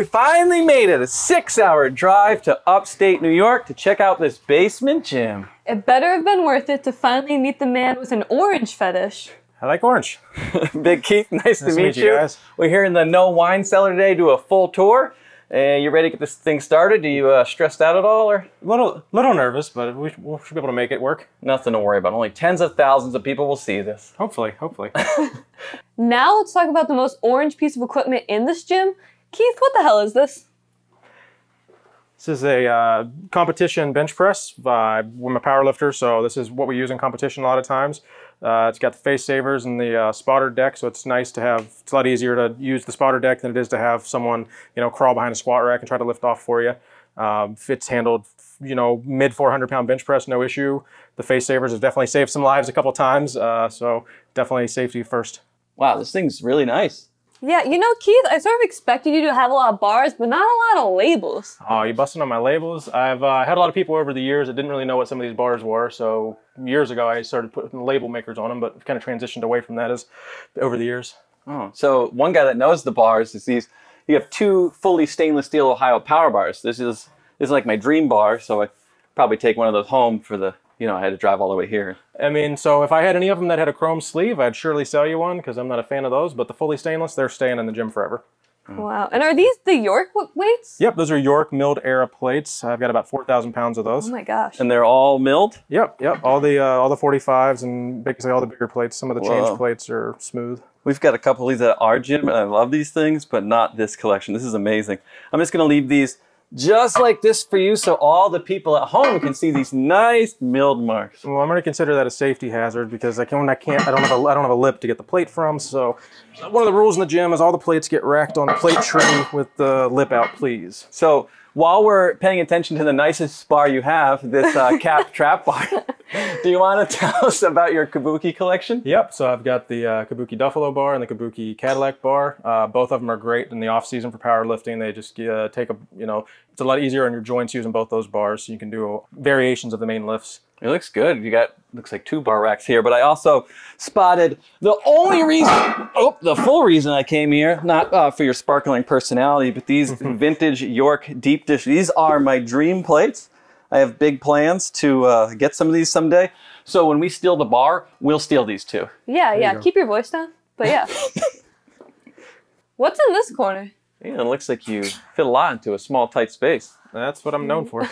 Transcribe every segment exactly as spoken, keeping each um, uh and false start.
we finally made it a six-hour drive to upstate New York to check out this basement gym. It better have been worth it to finally meet the man with an orange fetish. I like orange. Big Keith, nice, nice to meet, meet you. you guys. We're here in the No Whine Cellar today, do a full tour. And uh, you ready to get this thing started? Are you uh, stressed out at all? Or? A little, little nervous, but we, we should be able to make it work. Nothing to worry about. Only tens of thousands of people will see this. Hopefully, hopefully. Now let's talk about the most orange piece of equipment in this gym. Keith, what the hell is this? This is a uh, competition bench press. Uh, I'm a power lifter, so this is what we use in competition a lot of times. Uh, it's got the face savers and the uh, spotter deck, so it's nice to have, it's a lot easier to use the spotter deck than it is to have someone, you know, crawl behind a squat rack and try to lift off for you. Um, it's handled, you know, mid four hundred pound bench press, no issue. The face savers have definitely saved some lives a couple times, uh, so definitely safety first. Wow, this thing's really nice. Yeah, you know, Keith, I sort of expected you to have a lot of bars, but not a lot of labels. Oh, you busting on my labels? I've uh, had a lot of people over the years that didn't really know what some of these bars were, so years ago I started putting label makers on them, but kind of transitioned away from that as over the years. Oh, so one guy that knows the bars is these, you have two fully stainless steel Ohio power bars. This is, this is like my dream bar, so I probably take one of those home for the, you know, I had to drive all the way here. I mean, so if I had any of them that had a chrome sleeve, I'd surely sell you one because I'm not a fan of those, but the fully stainless, they're staying in the gym forever. Wow, and are these the York weights? Yep, those are York milled era plates. I've got about four thousand pounds of those. Oh my gosh. And they're all milled? Yep, yep, all the uh, all the forty-fives and basically all the bigger plates. Some of the Whoa. change plates are smooth. We've got a couple of these at our gym, and I love these things, but not this collection. This is amazing. I'm just gonna leave these just like this for you, so all the people at home can see these nice milled marks. Well, I'm going to consider that a safety hazard because I can't, I can't, I don't have a, I don't have a lip to get the plate from. So, one of the rules in the gym is all the plates get racked on the plate tray with the lip out, please. So, while we're paying attention to the nicest bar you have, this uh, cap trap bar. Do you want to tell us about your Kabuki collection? Yep, so I've got the uh, Kabuki Duffalo bar and the Kabuki Cadillac bar. Uh, both of them are great in the off-season for powerlifting. They just uh, take a, you know, it's a lot easier on your joints using both those bars, so you can do variations of the main lifts. It looks good. You got, looks like two bar racks here, but I also spotted the only reason, oh, the full reason I came here, not uh, for your sparkling personality, but these vintage York deep dish. These are my dream plates. I have big plans to uh, get some of these someday. So when we steal the bar, we'll steal these too. Yeah, there yeah, you keep your voice down, but yeah. What's in this corner? Yeah, it looks like you fit a lot into a small, tight space. That's what I'm known for.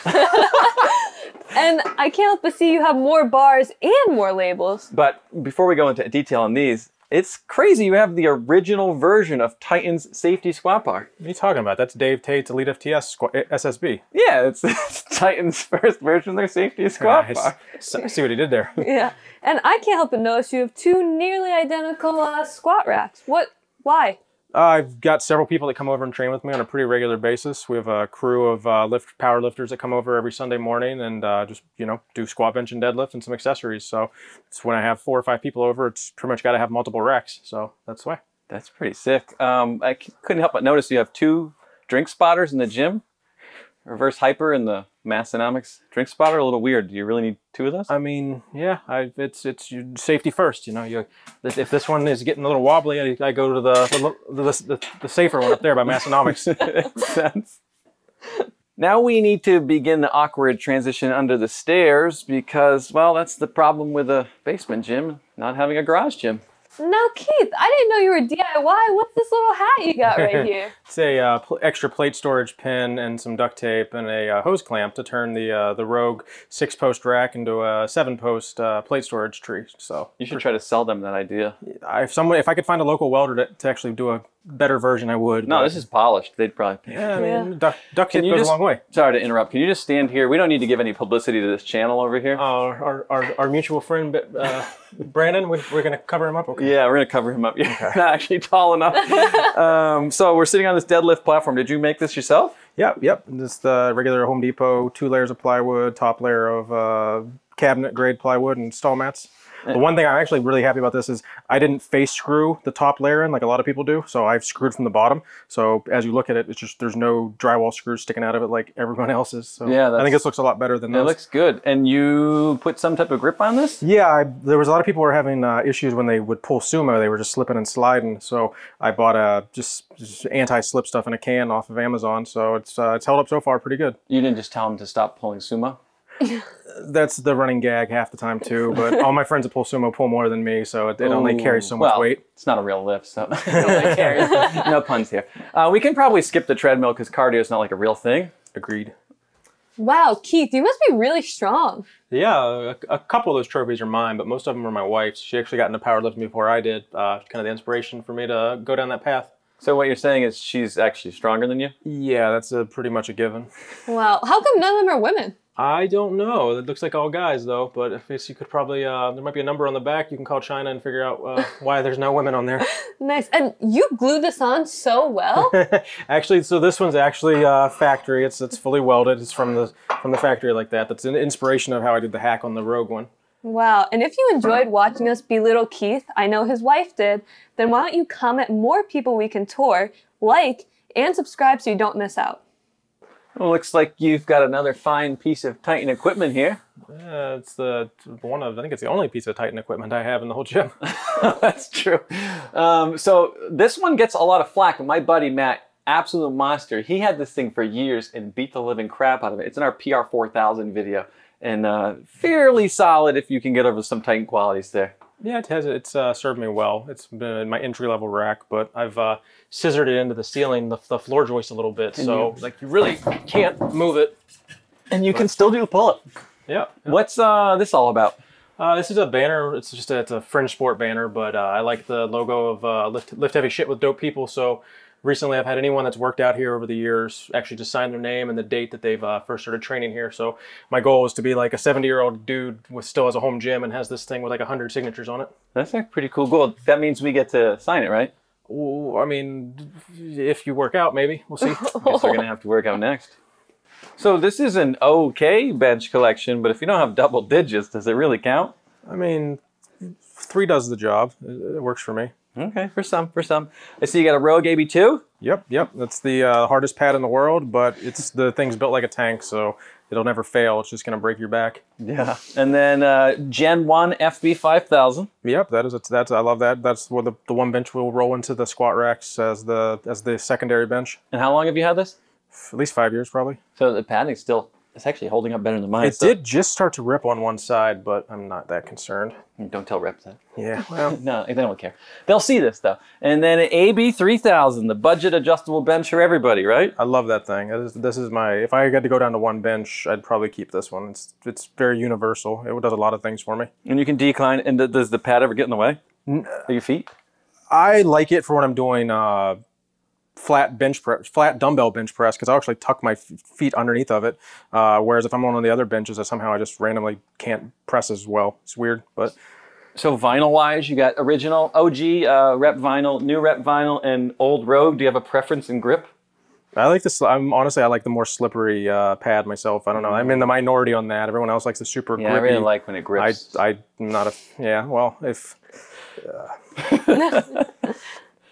And I can't help but see you have more bars and more labels. But before we go into detail on these, it's crazy you have the original version of Titan's safety squat bar. What are you talking about? That's Dave Tate's Elite F T S S S B. Yeah, it's, it's Titan's first version of their safety squat nice. bar. So, see what he did there. Yeah, and I can't help but notice you have two nearly identical uh, squat racks. What? Why? Uh, I've got several people that come over and train with me on a pretty regular basis. We have a crew of uh, lift power lifters that come over every Sunday morning and uh, just, you know, do squat, bench, and deadlift and some accessories. So it's when I have four or five people over, it's pretty much got to have multiple racks. So that's why. That's pretty sick. Um, I couldn't help but notice you have two drink spotters in the gym. Reverse hyper and the Massenomics drink spotter, a little weird. Do you really need two of those? I mean, yeah, I, it's it's safety first, you know. You, if this one is getting a little wobbly, I, I go to the the, the the the safer one up there by Massenomics. Makes sense. Now we need to begin the awkward transition under the stairs because, well, that's the problem with a basement gym, not having a garage gym. Now, Keith, I didn't know you were D I Y. What's this little hat you got right here? It's a uh, pl extra plate storage pin and some duct tape and a uh, hose clamp to turn the uh, the Rogue six-post rack into a seven-post uh, plate storage tree. So you should try to sell them that idea. I, if someone, if I could find a local welder to, to actually do a better version, I would. No, this is polished. They'd probably pay. Yeah, I mean, yeah. duct, duct tape goes just, a long way. Sorry to interrupt. Can you just stand here? We don't need to give any publicity to this channel over here. Uh, our, our, our mutual friend, uh, Brandon, we, we're going to cover him up, okay? Yeah, we're going to cover him up. You're okay. Not actually tall enough. um, so we're sitting on this deadlift platform. Did you make this yourself? Yep, yep. Just the uh, regular Home Depot, two layers of plywood, top layer of uh, cabinet grade plywood and stall mats. The one thing I'm actually really happy about this is I didn't face screw the top layer in like a lot of people do, so I've screwed from the bottom. So as you look at it, it's just there's no drywall screws sticking out of it like everyone else's. So yeah, I think this looks a lot better than this. It looks good. And you put some type of grip on this? Yeah, I, there was a lot of people who were having uh, issues when they would pull sumo. They were just slipping and sliding. So I bought a just, just anti-slip stuff in a can off of Amazon. So it's uh, it's held up so far pretty good. You didn't just tell them to stop pulling sumo? That's the running gag half the time too, but all my friends that pull sumo pull more than me, so it, it only carries so much well, weight. It's not a real lift, so it only carries. No puns here. Uh, we can probably skip the treadmill because cardio is not like a real thing. Agreed. Wow, Keith, you must be really strong. Yeah, a, a couple of those trophies are mine, but most of them are my wife's. She actually got into powerlifting before I did. Uh, kind of the inspiration for me to go down that path. So what you're saying is she's actually stronger than you? Yeah, that's a, pretty much a given. Wow, how come none of them are women? I don't know. It looks like all guys, though. But if it's, you could probably, uh, there might be a number on the back. You can call China and figure out uh, why there's no women on there. Nice. And you glued this on so well. Actually, so this one's actually uh, factory. It's it's fully welded. It's from the from the factory like that. That's an inspiration of how I did the hack on the Rogue one. Wow. And if you enjoyed watching us belittle Keith, I know his wife did, then why don't you comment more people we can tour, like, and subscribe so you don't miss out. Well, looks like you've got another fine piece of Titan equipment here. Yeah, it's the one of, I think it's the only piece of Titan equipment I have in the whole gym. That's true. Um, so this one gets a lot of flack. My buddy Matt, absolute monster, he had this thing for years and beat the living crap out of it. It's in our P R four thousand video. And uh, fairly solid if you can get over some Titan qualities there. Yeah, it has. It's uh, served me well. It's been my entry-level rack, but I've uh, scissored it into the ceiling, the, the floor joist a little bit. And so, you, like, you really can't move it. And you but, can still do a pull-up. Yeah, yeah. What's uh, this all about? Uh, this is a banner. It's just a, it's a fringe sport banner, but uh, I like the logo of uh, lift, lift Heavy Shit with Dope People. So recently I've had anyone that's worked out here over the years actually just sign their name and the date that they've uh, first started training here. So my goal is to be like a seventy year old dude who still has a home gym and has this thing with like a hundred signatures on it. That's a pretty cool goal. That means we get to sign it, right? Well, I mean, if you work out, maybe. We'll see. I guess we're going to have to work out next. So this is an okay bench collection, but if you don't have double digits, does it really count? I mean, three does the job. It works for me. Okay, for some, for some. I see you got a Rogue A B two? Yep, yep. That's the uh, hardest pad in the world, but it's the thing's built like a tank, so it'll never fail. It's just going to break your back. Yeah. And then uh, Gen one F B five thousand. Yep, that is. A, that's I love that. That's where the, the one bench will roll into the squat racks as the as the secondary bench. And how long have you had this? At least five years, probably. So the padding's still. It's actually holding up better than mine. It so. did just start to rip on one side, but I'm not that concerned. Don't tell reps that. Yeah. Well, no, they don't care. They'll see this, though. And then an A B three thousand, the budget adjustable bench for everybody, right? I love that thing. This is, this is my, if I had to go down to one bench, I'd probably keep this one. It's, it's very universal. It does a lot of things for me. And you can decline. And th does the pad ever get in the way of your feet? I like it for when I'm doing uh, flat bench press, flat dumbbell bench press, because I'll actually tuck my feet underneath of it. Uh, whereas if I'm on one of the other benches, I somehow I just randomly can't press as well. It's weird, but. So vinyl wise, you got original O G uh, rep vinyl, new rep vinyl, and old Rogue. Do you have a preference in grip? I like this. I'm honestly, I like the more slippery uh, pad myself. I don't know. I'm in the minority on that. Everyone else likes the super grippy. Yeah, I really like when it grips. I, I'm not a. Yeah, well, if. Uh.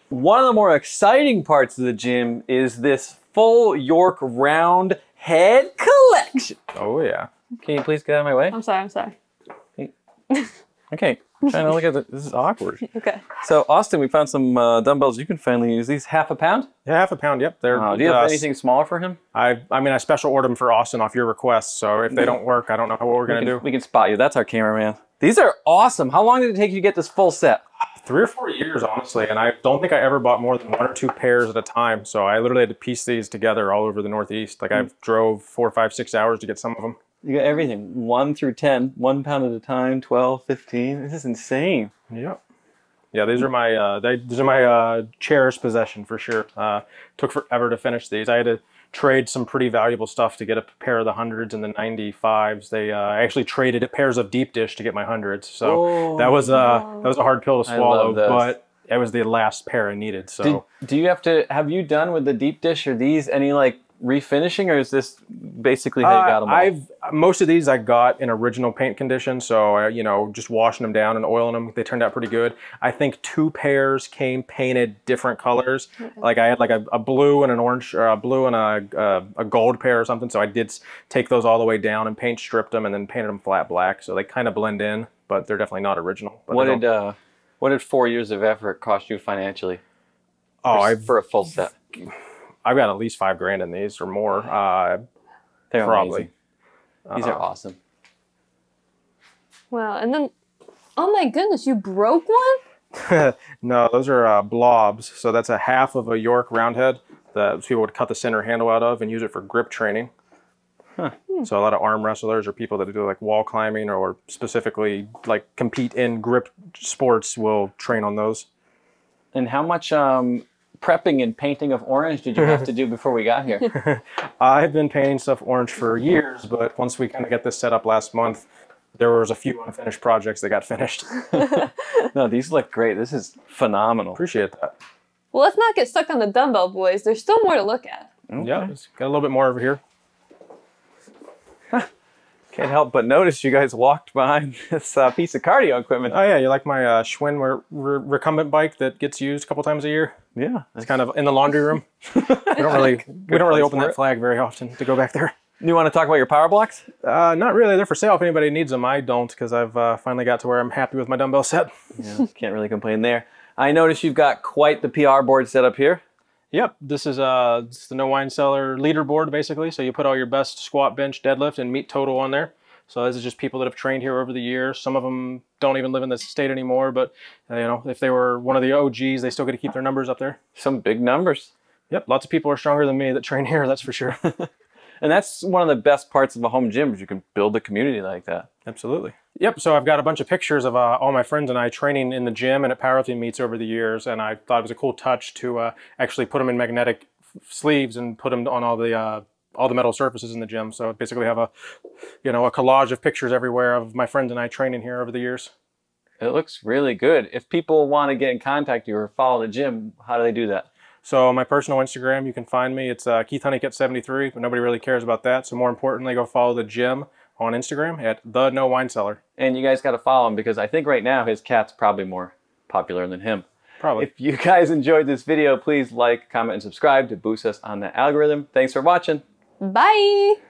One of the more exciting parts of the gym is this full York round head collection. Oh, yeah. Can you please get out of my way? I'm sorry, I'm sorry. Okay, I'm trying to look at it. This is awkward. Okay. So, Austin, we found some uh, dumbbells. You can finally use these. Half a pound? Yeah, half a pound, yep. They're, oh, do you have uh, anything smaller for him? I I mean, I special ordered them for Austin off your request, so if they don't work, I don't know what we're going to do. We can spot you. That's our cameraman. These are awesome. How long did it take you to get this full set? Three or four years, honestly, and I don't think I ever bought more than one or two pairs at a time. So I literally had to piece these together all over the Northeast. Like, mm-hmm. I drove four, five, six hours to get some of them. You got everything, one through ten, one pound at a time, twelve, fifteen. This is insane. Yep. Yeah, these are my uh, they, these are my uh, cherished possession for sure. Uh, took forever to finish these. I had to trade some pretty valuable stuff to get a pair of the hundreds and the ninety-fives. They uh, actually traded pairs of deep dish to get my hundreds. So oh, that was uh, no. that was a hard pill to swallow, but it was the last pair I needed. So Did, do you have to have you done with the deep dish or these any like refinishing, or is this basically how you got them? Uh, I've most of these I got in original paint condition, so uh, you know, just washing them down and oiling them. They turned out pretty good. I think two pairs came painted different colors. Like I had like a, a blue and an orange, or a blue and a, a a gold pair or something. So I did take those all the way down and paint stripped them and then painted them flat black. So they kind of blend in, but they're definitely not original. But what did uh, what did four years of effort cost you financially? Oh, for, I've, for a full set. I've got at least five grand in these or more. Uh, They're probably. Amazing. These uh, are awesome. Wow, and then, oh my goodness, you broke one? No, those are uh, blobs. So that's a half of a York round head that people would cut the center handle out of and use it for grip training. Huh. Hmm. So a lot of arm wrestlers or people that do like wall climbing or specifically like compete in grip sports will train on those. And how much um, prepping and painting of orange did you have to do before we got here? I've been painting stuff orange for years, but once we kind of got this set up last month, there was a few unfinished projects that got finished. No, these look great. This is phenomenal. Appreciate that. Well, let's not get stuck on the dumbbell, boys. There's still more to look at. Okay. Yeah, got a little bit more over here. Can't help but notice you guys walked behind this uh, piece of cardio equipment. Oh yeah, you like my uh, Schwinn re re recumbent bike that gets used a couple times a year? Yeah. It's kind of in the laundry room. we don't really, we don't really open that flag very often to go back there. You want to talk about your power blocks? Uh, not really, they're for sale if anybody needs them. I don't, because I've uh, finally got to where I'm happy with my dumbbell set. Yeah, can't really complain there. I notice you've got quite the P R board set up here. Yep, this is uh, it's the No Whine Cellar leaderboard, basically. So you put all your best squat, bench, deadlift, and meet total on there. So this is just people that have trained here over the years. Some of them don't even live in this state anymore, but uh, you know, if they were one of the O Gs, they still get to keep their numbers up there. Some big numbers. Yep, lots of people are stronger than me that train here, that's for sure. And that's one of the best parts of a home gym, is you can build a community like that. Absolutely. Yep, so I've got a bunch of pictures of uh, all my friends and I training in the gym and at powerlifting meets over the years, and I thought it was a cool touch to uh, actually put them in magnetic sleeves and put them on all the uh, all the metal surfaces in the gym. So I basically have a, you know, a collage of pictures everywhere of my friends and I training here over the years. It looks really good. If people want to get in contact with you or follow the gym, how do they do that? So my personal Instagram, you can find me. It's uh, Keith Honeycat seventy-three, but nobody really cares about that. So more importantly, go follow the gym on Instagram at The No Whine Cellar. And you guys got to follow him, because I think right now his cat's probably more popular than him. Probably. If you guys enjoyed this video, please like, comment, and subscribe to boost us on that algorithm. Thanks for watching. Bye.